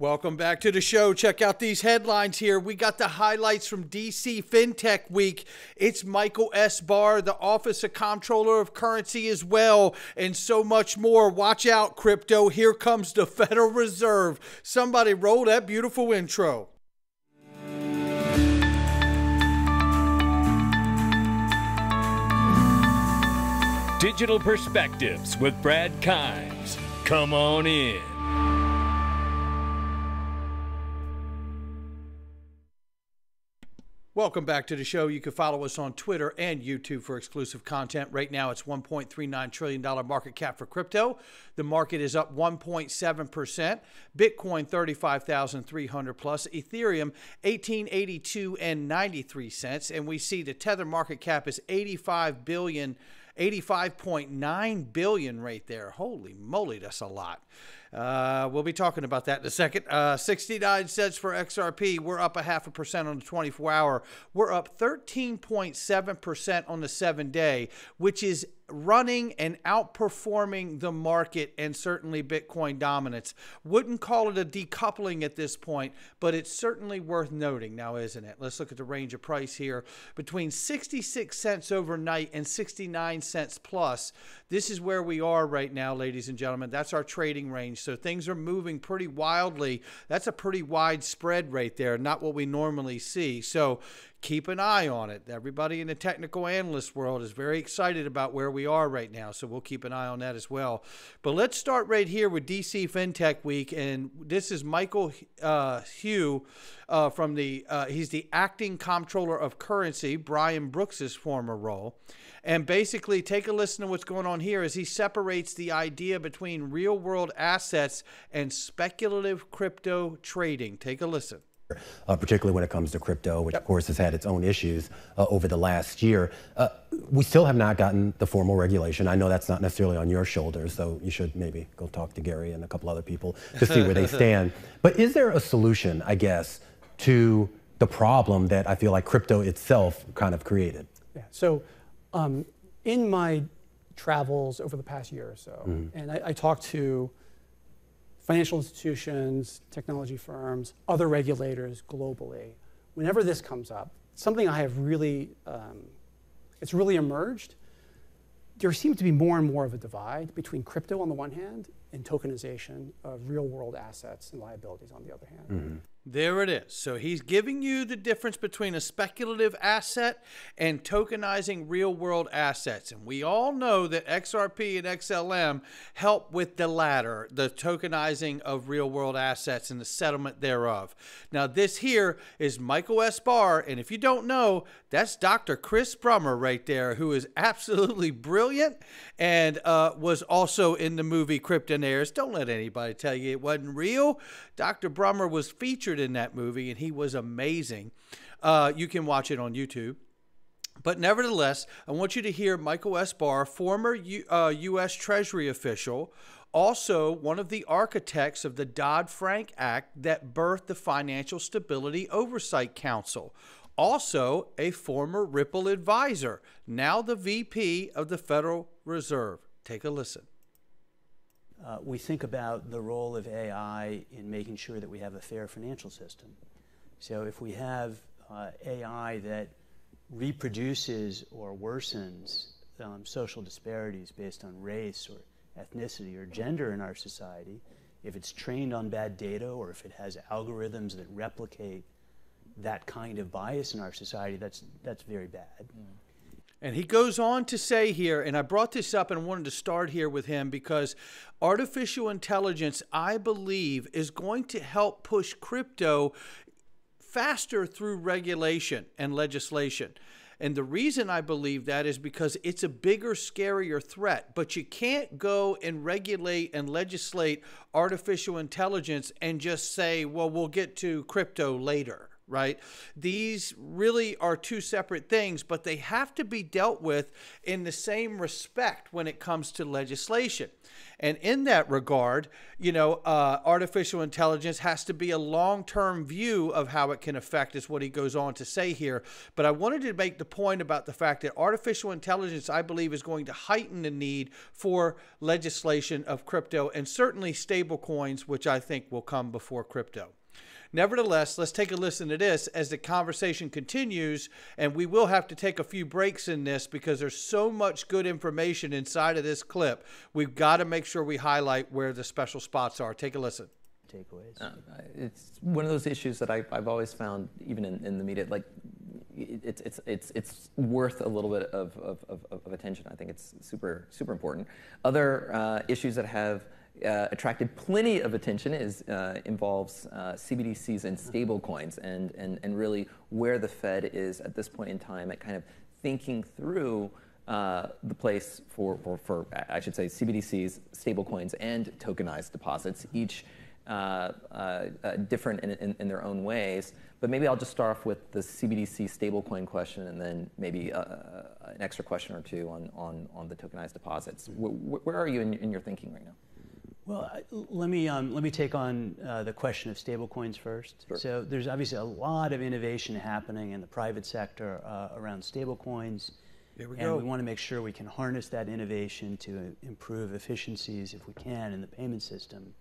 Welcome back to the show. Check out these headlines here. We got the highlights from DC FinTech Week. It's Michael S. Barr, the Office of Comptroller of Currency as well, and so much more. Watch out, crypto. Here comes the Federal Reserve. Somebody roll that beautiful intro. Digital Perspectives with Brad Kimes. Come on in. Welcome back to the show. You can follow us on Twitter and YouTube for exclusive content. Right now, it's $1.39 trillion market cap for crypto. The market is up 1.7%. Bitcoin, 35,300 plus. Ethereum, 1882 and 93 cents. And we see the Tether market cap is 85 billion. 85.9 billion right there. Holy moly, that's a lot. We'll be talking about that in a second. 69 cents for XRP. We're up 0.5% on the 24-hour. We're up 13.7% on the 7-day, which is running and outperforming the market and certainly Bitcoin dominance. Wouldn't call it a decoupling at this point, but it's certainly worth noting now, isn't it? Let's look at the range of price here. Between 66 cents overnight and 69 cents plus. This is where we are right now, ladies and gentlemen. That's our trading range. So things are moving pretty wildly. That's a pretty wide spread right there, not what we normally see. So keep an eye on it. Everybody in the technical analyst world is very excited about where we are right now, so we'll keep an eye on that as well. But let's start right here with DC FinTech Week, and this is Michael Hugh from the, he's the acting comptroller of currency, Brian Brooks's former role. And basically, take a listen to what's going on here as he separates the idea between real-world assets and speculative crypto trading. Take a listen. Particularly when it comes to crypto, which, of course, has had its own issues over the last year. We still have not gotten the formal regulation. I know that's not necessarily on your shoulders, so you should maybe go talk to Gary and a couple other people to see where they stand. But is there a solution, I guess, to the problem that I feel like crypto itself kind of created? Yeah. So in my travels over the past year or so, and I talked to financial institutions, technology firms, other regulators globally. Whenever this comes up, something I have really, it's really emerged. There seems to be more and more of a divide between crypto on the one hand and tokenization of real world assets and liabilities on the other hand. There it is. So he's giving you the difference between a speculative asset and tokenizing real world assets. And we all know that XRP and XLM help with the latter, the tokenizing of real world assets and the settlement thereof. Now this here is Michael S. Barr. And if you don't know, that's Dr. Chris Brummer right there, who is absolutely brilliant and was also in the movie Cryptonaires. Don't let anybody tell you it wasn't real. Dr. Brummer was featured in that movie, and he was amazing. You can watch it on YouTube. But nevertheless, I want you to hear Michael S. Barr, former U.S. Treasury official, also one of the architects of the Dodd-Frank Act that birthed the Financial Stability Oversight Council, also a former Ripple advisor, now the VP of the Federal Reserve. Take a listen. We think about the role of AI in making sure that we have a fair financial system. So if we have AI that reproduces or worsens social disparities based on race or ethnicity or gender in our society, if it's trained on bad data or if it has algorithms that replicate that kind of bias in our society, that's very bad. And he goes on to say here, and I brought this up and wanted to start here with him because artificial intelligence, I believe, is going to help push crypto faster through regulation and legislation. And the reason I believe that is because it's a bigger, scarier threat. But you can't go and regulate and legislate artificial intelligence and just say, well, we'll get to crypto later. right? These really are two separate things, but they have to be dealt with in the same respect when it comes to legislation. And in that regard, you know, artificial intelligence has to be a long-term view of how it can affect us, what he goes on to say here. But I wanted to make the point about the fact that artificial intelligence, I believe, is going to heighten the need for legislation of crypto and certainly stable coins, which I think will come before crypto. Nevertheless, let's take a listen to this as the conversation continues, and we will have to take a few breaks in this because there's so much good information inside of this clip. We've got to make sure we highlight where the special spots are. Take a listen. Takeaways. It's one of those issues that I've always found, even in the media, like it's worth a little bit of attention. I think it's super, super important. Other issues that have attracted plenty of attention is involves CBDCs and stable coins, and really where the Fed is at this point in time at kind of thinking through the place for I should say CBDCs, stable coins, and tokenized deposits, each different in their own ways. But maybe I'll just start off with the CBDC stablecoin question, and then maybe an extra question or two on the tokenized deposits. Where are you in your thinking right now? Well, let me take on the question of stablecoins first. Sure. So there's obviously a lot of innovation happening in the private sector around stablecoins. Here we go. We want to make sure we can harness that innovation to improve efficiencies, if we can, in the payment system.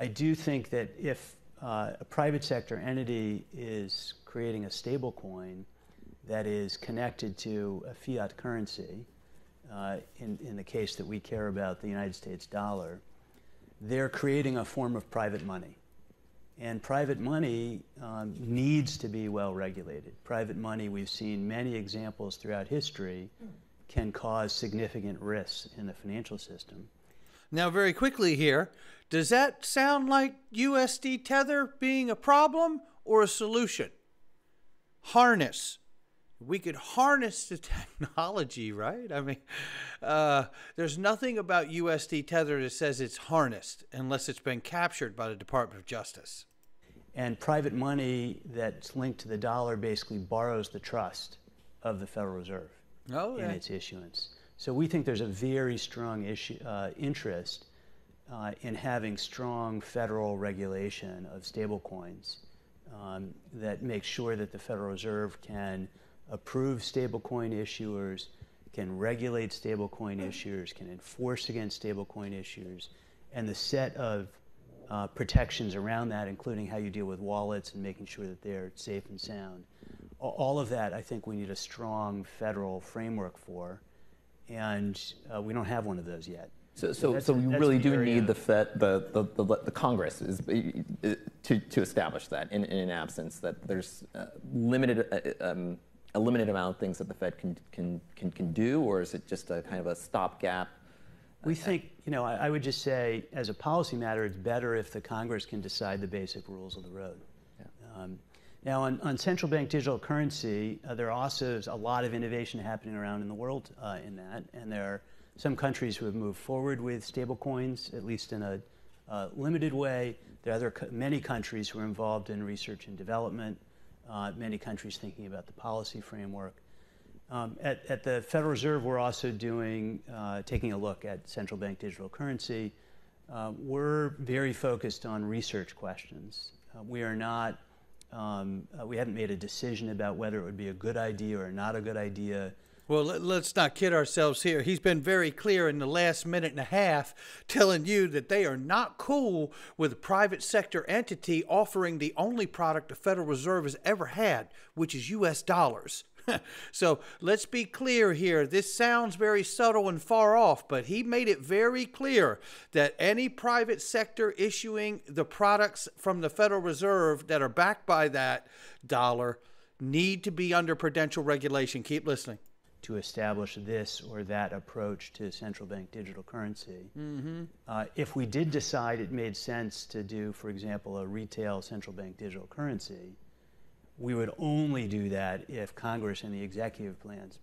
I do think that if a private sector entity is creating a stablecoin that is connected to a fiat currency, in the case that we care about, the United States dollar, they're creating a form of private money. And private money needs to be well regulated. Private money, we've seen many examples throughout history, can cause significant risks in the financial system. Now, very quickly here, does that sound like USD Tether being a problem or a solution? Harness. We could harness the technology, right? I mean, there's nothing about USD Tether that says it's harnessed unless it's been captured by the Department of Justice. And private money that's linked to the dollar basically borrows the trust of the Federal Reserve in its issuance. So we think there's a very strong interest in having strong federal regulation of stablecoins that makes sure that the Federal Reserve can approve stablecoin issuers, can regulate stablecoin issuers, can enforce against stablecoin issuers, and the set of protections around that, including how you deal with wallets and making sure that they're safe and sound. All of that, I think we need a strong federal framework for, and we don't have one of those yet. So we really do need the Fed, the Congress is, to establish that in an absence that there's a limited amount of things that the Fed can do, or is it just a kind of a stopgap? We think, you know, I would just say as a policy matter, it's better if the Congress can decide the basic rules of the road. Yeah. Now on central bank digital currency, there also is a lot of innovation happening around in the world in that, and there are some countries who have moved forward with stablecoins, at least in a limited way. There are many countries who are involved in research and development. Many countries thinking about the policy framework. At the Federal Reserve, we're also doing, taking a look at central bank digital currency. We're very focused on research questions. We are not, we haven't made a decision about whether it would be a good idea or not a good idea. Well, let's not kid ourselves here. He's been very clear in the last minute and a half telling you that they are not cool with a private sector entity offering the only product the Federal Reserve has ever had, which is U.S. dollars. So let's be clear here. This sounds very subtle and far off, but he made it very clear that any private sector issuing the products from the Federal Reserve that are backed by that dollar need to be under prudential regulation. Keep listening. To establish this or that approach to central bank digital currency. Mm-hmm. If we did decide it made sense to do, for example, a retail central bank digital currency, we would only do that if Congress and the executive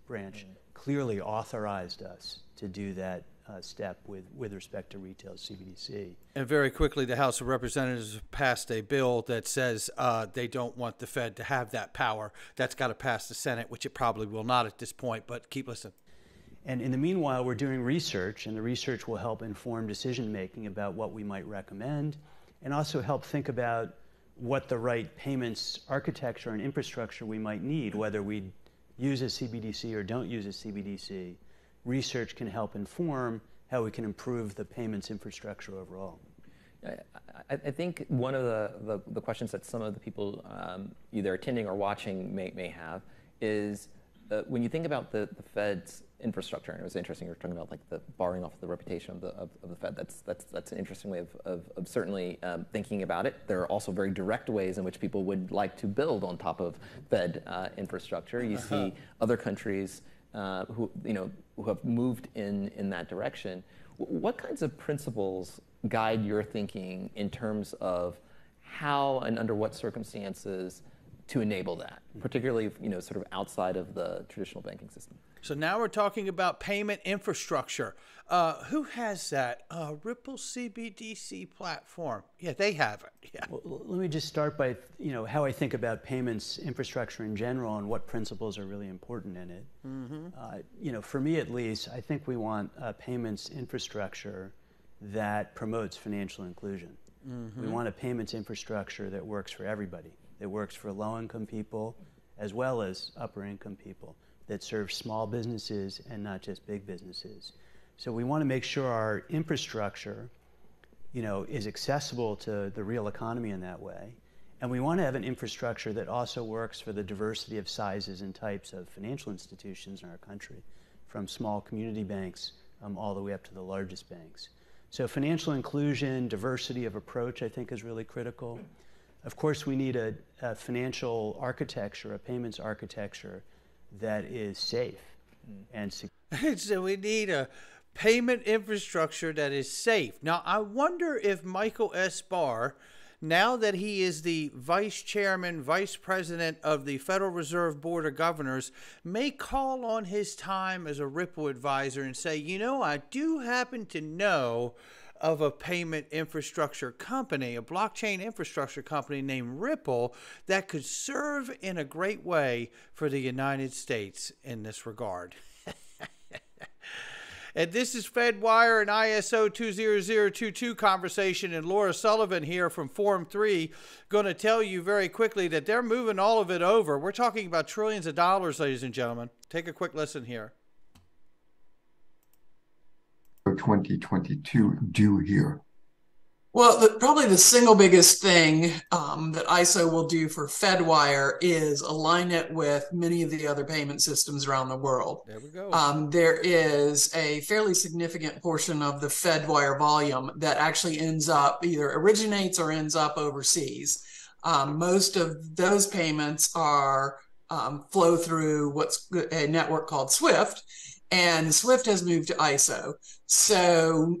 branch clearly authorized us to do that step with respect to retail CBDC. And very quickly, the House of Representatives passed a bill that says they don't want the Fed to have that power. That's got to pass the Senate, which it probably will not at this point, but keep listening. And in the meanwhile, we're doing research, and the research will help inform decision-making about what we might recommend, and also help think about what the right payments architecture and infrastructure we might need, whether we use a CBDC or don't use a CBDC. Research can help inform how we can improve the payments infrastructure overall. I think one of the questions that some of the people either attending or watching may have is when you think about the Fed's infrastructure, and it was interesting you were talking about like the borrowing off the reputation of the Fed. That's an interesting way of certainly thinking about it. There are also very direct ways in which people would like to build on top of Fed infrastructure. You see other countries who have moved in that direction. What kinds of principles guide your thinking in terms of how and under what circumstances to enable that, particularly sort of outside of the traditional banking system? So now we're talking about payment infrastructure. Who has that? Ripple CBDC platform. Yeah, they have it. Yeah. Well, let me just start by how I think about payments infrastructure in general and what principles are really important in it. Mm-hmm. For me at least, I think we want a payments infrastructure that promotes financial inclusion. Mm-hmm. We want a payments infrastructure that works for everybody. It works for low-income people as well as upper-income people, that serves small businesses and not just big businesses. So we want to make sure our infrastructure, is accessible to the real economy in that way. And we want to have an infrastructure that also works for the diversity of sizes and types of financial institutions in our country, from small community banks all the way up to the largest banks. So financial inclusion, diversity of approach, I think, is really critical. Of course, we need a financial architecture, a payments architecture that is safe and secure. So we need a payment infrastructure that is safe. Now, I wonder if Michael S. Barr, now that he is the vice chairman, vice president of the Federal Reserve Board of Governors, may call on his time as a Ripple advisor and say, I do happen to know of a payment infrastructure company, a blockchain infrastructure company named Ripple, that could serve in a great way for the United States in this regard. And this is Fedwire and ISO 20022 conversation, and Laura Sullivan here from Forum 3 going to tell you very quickly that they're moving all of it over. We're talking about trillions of dollars, ladies and gentlemen. Take a quick listen here. 2022 do here? Well, probably the single biggest thing that ISO will do for Fedwire is align it with many of the other payment systems around the world. There we go. There is a fairly significant portion of the Fedwire volume that actually ends up either originates or ends up overseas. Most of those payments are flow through what's a network called SWIFT, and SWIFT has moved to ISO. So,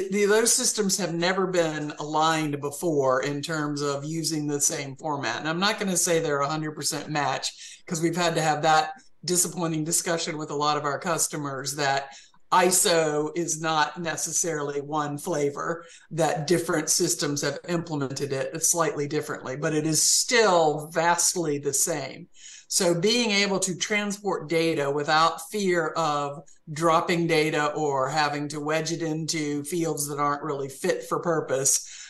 those systems have never been aligned before in terms of using the same format. And I'm not going to say they're 100% match, because we've had to have that disappointing discussion with a lot of our customers that ISO is not necessarily one flavor, that different systems have implemented it slightly differently, but it is still vastly the same. So being able to transport data without fear of dropping data or having to wedge it into fields that aren't really fit for purpose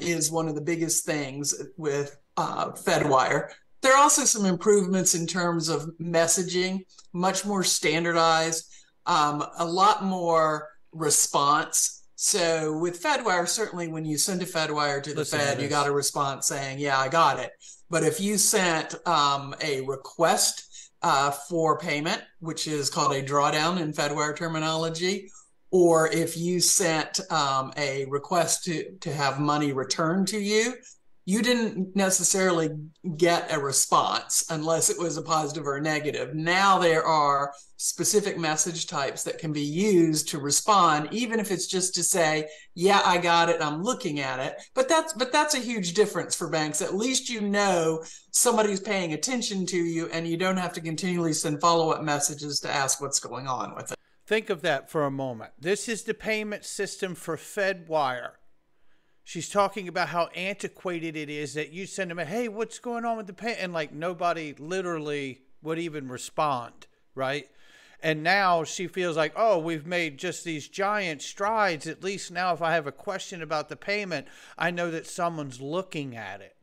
is one of the biggest things with Fedwire. There are also some improvements in terms of messaging, much more standardized, a lot more response. So with Fedwire, certainly when you send a Fedwire to the Fed, you got a response saying, yeah, I got it. But if you sent a request for payment, which is called a drawdown in Fedwire terminology, or if you sent a request to have money returned to you, you didn't necessarily get a response unless it was a positive or a negative. Now there are specific message types that can be used to respond, even if it's just to say, yeah, I got it, I'm looking at it. But that's a huge difference for banks. At least somebody's paying attention to you, and you don't have to continually send follow-up messages to ask what's going on with it. Think of that for a moment. This is the payment system for Fedwire. She's talking about how antiquated it is that you send them, hey, what's going on with the pay? And like nobody literally would even respond, right? And now she feels like, oh, we've made just these giant strides. At least now if I have a question about the payment, I know that someone's looking at it.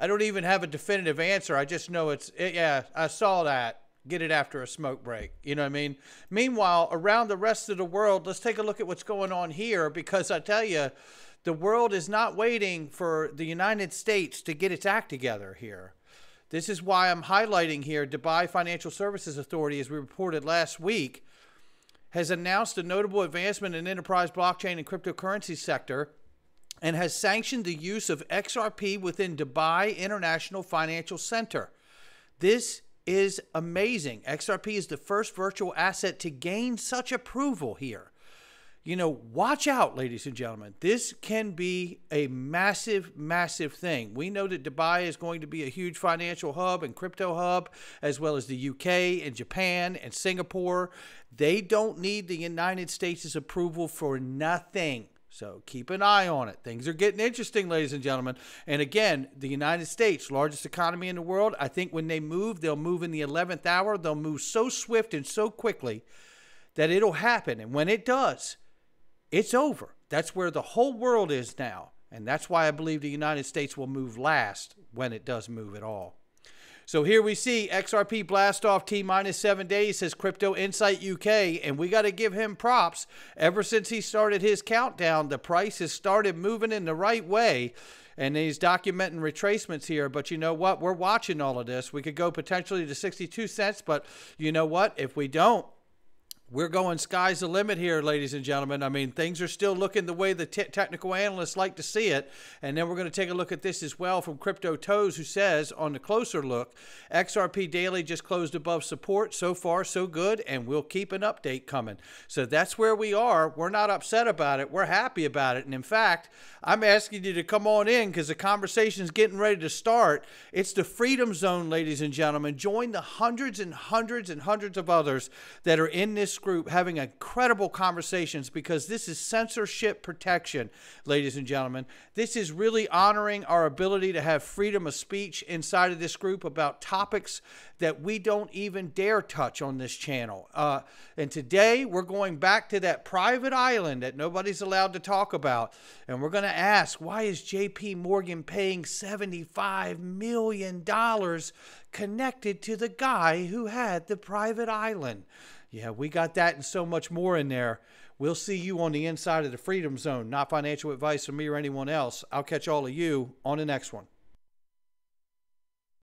I don't even have a definitive answer. I just know it's, yeah, I saw that. Get it after a smoke break. You know what I mean? Meanwhile, around the rest of the world, let's take a look at what's going on here, because I tell you, the world is not waiting for the United States to get its act together here. This is why I'm highlighting here, Dubai Financial Services Authority, as we reported last week, has announced a notable advancement in enterprise blockchain and cryptocurrency sector and has sanctioned the use of XRP within Dubai International Financial Center. This is amazing. XRP is the first virtual asset to gain such approval here. You know, watch out, ladies and gentlemen. This can be a massive, massive thing. We know that Dubai is going to be a huge financial hub and crypto hub, as well as the UK and Japan and Singapore. They don't need the United States' approval for nothing. So keep an eye on it. Things are getting interesting, ladies and gentlemen. And again, the United States, largest economy in the world, I think when they move, they'll move in the 11th hour. They'll move so swift and so quickly that it'll happen. And when it does, it's over. That's where the whole world is now. And that's why I believe the United States will move last when it does move at all. So here we see XRP blast off T-minus 7 days, says Crypto Insight UK, and we got to give him props. Ever since he started his countdown, the price has started moving in the right way, and he's documenting retracements here. But you know what? We're watching all of this. We could go potentially to 62 cents, but you know what? If we don't, we're going sky's the limit here, ladies and gentlemen. I mean, things are still looking the way the technical analysts like to see it. And then we're going to take a look at this as well from Crypto Toes, who says, on the closer look, XRP daily just closed above support. So far, so good. And we'll keep an update coming. So that's where we are. We're not upset about it. We're happy about it. And in fact, I'm asking you to come on in because the conversation's getting ready to start. It's the Freedom Zone, ladies and gentlemen. Join the hundreds and hundreds and hundreds of others that are in this group having incredible conversations, because this is censorship protection, ladies and gentlemen. This is really honoring our ability to have freedom of speech inside of this group about topics that we don't even dare touch on this channel. And today we're going back to that private island that nobody's allowed to talk about. And we're going to ask, why is JP Morgan paying $75 million connected to the guy who had the private island? Yeah, we got that and so much more in there. We'll see you on the inside of the Freedom Zone. Not financial advice from me or anyone else. I'll catch all of you on the next one.